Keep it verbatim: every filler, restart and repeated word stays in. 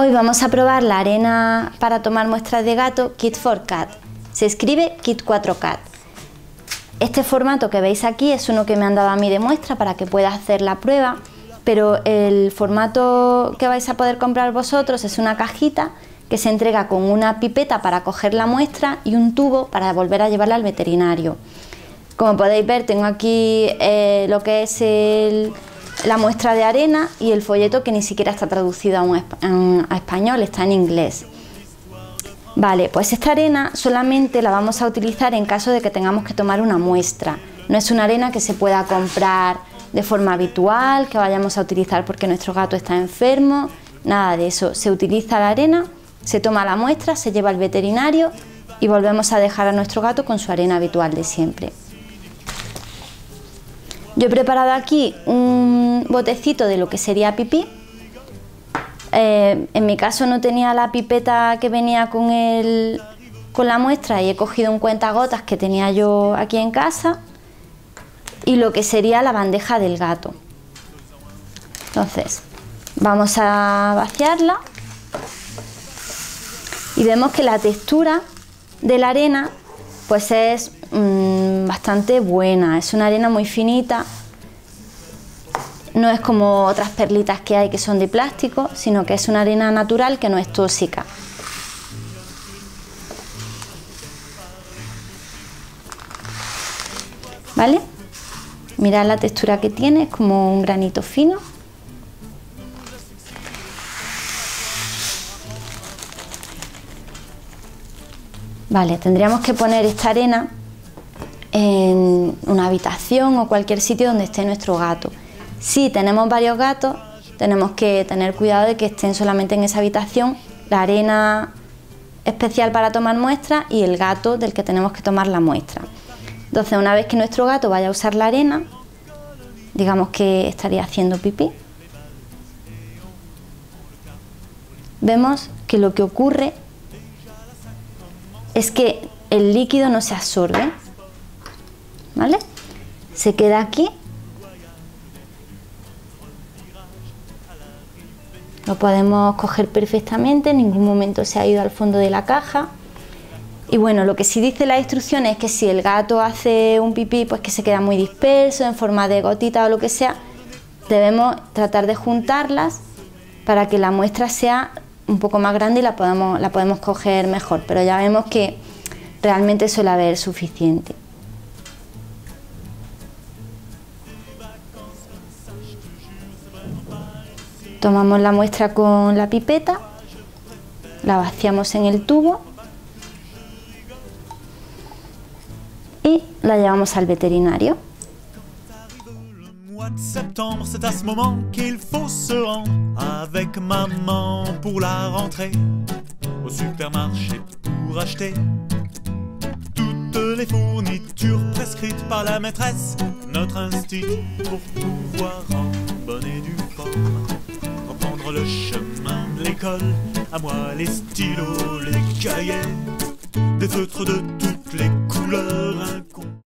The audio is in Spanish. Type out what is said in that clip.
Hoy vamos a probar la arena para tomar muestras de gato Kit cuatro Cat. Se escribe Kit cuatro Cat. Este formato que veis aquí es uno que me han dado a mí de muestra para que pueda hacer la prueba, pero el formato que vais a poder comprar vosotros es una cajita que se entrega con una pipeta para coger la muestra y un tubo para volver a llevarla al veterinario. Como podéis ver, tengo aquí eh, lo que es el, la muestra de arena y el folleto, que ni siquiera está traducido a, un, a español, está en inglés. Vale, pues esta arena solamente la vamos a utilizar en caso de que tengamos que tomar una muestra. No es una arena que se pueda comprar de forma habitual, que vayamos a utilizar porque nuestro gato está enfermo, nada de eso. Se utiliza la arena, se toma la muestra, se lleva al veterinario y volvemos a dejar a nuestro gato con su arena habitual de siempre. Yo he preparado aquí un botecito de lo que sería pipí. Eh, en mi caso no tenía la pipeta que venía con, el, con la muestra y he cogido un cuentagotas que tenía yo aquí en casa, y lo que sería la bandeja del gato. Entonces vamos a vaciarla y vemos que la textura de la arena pues es mmm, bastante buena. Es una arena muy finita, no es como otras perlitas que hay que son de plástico, sino que es una arena natural que no es tóxica. ¿Vale? Mirad la textura que tiene, es como un granito fino. Vale, tendríamos que poner esta arena en una habitación o cualquier sitio donde esté nuestro gato. Si tenemos varios gatos, tenemos que tener cuidado de que estén solamente en esa habitación la arena especial para tomar muestras y el gato del que tenemos que tomar la muestra. Entonces, una vez que nuestro gato vaya a usar la arena, digamos que estaría haciendo pipí, vemos que lo que ocurre es que el líquido no se absorbe, ¿vale? Se queda aquí. Lo podemos coger perfectamente, en ningún momento se ha ido al fondo de la caja. Y bueno, lo que sí dice la instrucción es que si el gato hace un pipí, pues que se queda muy disperso, en forma de gotita o lo que sea, debemos tratar de juntarlas para que la muestra sea un poco más grande y la podemos, la podemos coger mejor, pero ya vemos que realmente suele haber suficiente. Tomamos la muestra con la pipeta, la vaciamos en el tubo y la llevamos al veterinario. De septembre, c'est à ce moment qu'il faut se rendre avec maman pour la rentrée au supermarché pour acheter toutes les fournitures prescrites par la maîtresse, notre institut, pour pouvoir en bonne et due forme reprendre le chemin de l'école. À moi les stylos, les cahiers, des feutres de toutes les couleurs.